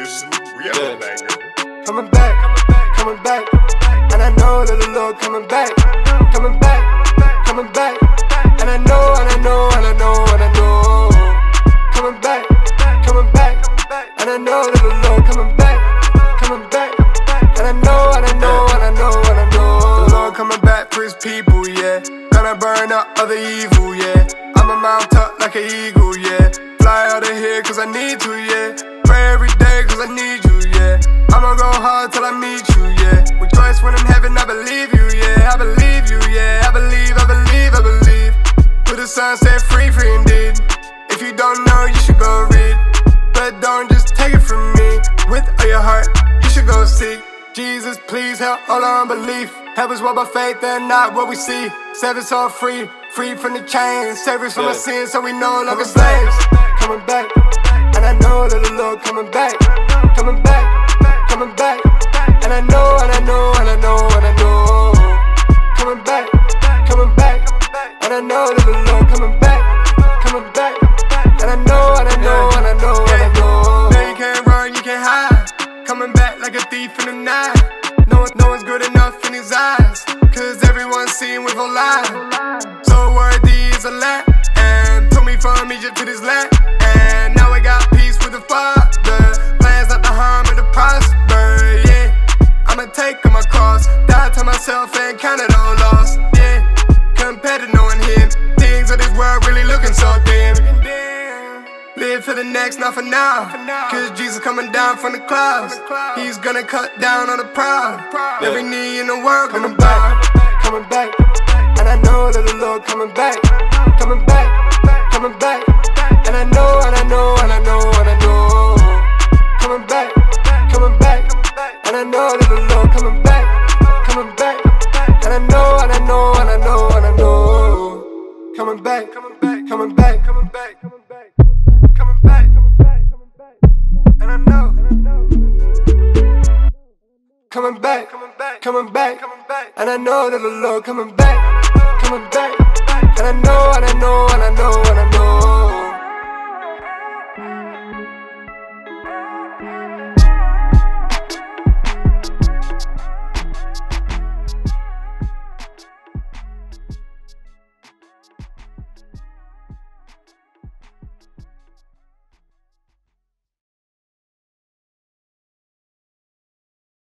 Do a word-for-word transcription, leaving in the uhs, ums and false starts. Houston, Rihanna banger. Coming back, coming back, and I know that the Lord coming back, coming back, coming back, and I know, and I know, and I know, and I know. Coming back, coming back, and I know that the Lord coming back, coming back, and I know, and I know, and I know, and I know. The Lord coming back for His people, yeah. Gonna burn up all the evil, yeah. I'ma mount up like an eagle, yeah. Fly out of here cause I need to, yeah. Pray every day cause I need you, yeah. I'ma go hard till I meet you, yeah. Rejoice when I'm heaven, I believe you, yeah. I believe you, yeah. I believe, I believe, I believe. To the sun set free, free indeed. If you don't know, you should go read. But don't just take it from me. With all your heart, you should go seek. Jesus, please help all our unbelief. Help us walk by faith and not what we see. Set us all free, free from the chains. Save us from yeah. our sins so we no longer slaves. Coming back, and I know that the Lord coming back. Coming back, coming back, and I know, and I know, and I know, and I know. Coming back, coming back, and I know that the Lord coming back. Coming back, and I know, and I know, and I know, and I know. Now you can't run, you can't hide. Coming back like a thief in the night. No, no one's good enough in His eyes, cause everyone's seen with a lie. So worthy is a lamb, and took me from Egypt to this land. And now I got peace with the Father, plans not to harm but to prosper, yeah. I'ma take on my cross, die to myself and count it all lost, yeah. Compared to knowing Him, things of this world really looking so dim. Live for the next, not for now. Cause Jesus coming down from the clouds. He's gonna cut down on the proud. Every knee in the world coming back, coming back, and I know that the Lord coming back, coming back, coming back, and I know, and I know, and I know, and I know. Coming back, coming back, and I know that the Lord coming back, coming back, and I know, and I know, and I know, and I know. Coming back, coming back, coming back, coming back, coming back. Coming back, coming back, coming back, and I know, and I know. Coming back, coming back, coming back, coming back, and I know that the Lord coming back, coming back, and I know, and I know, and I know, and I know.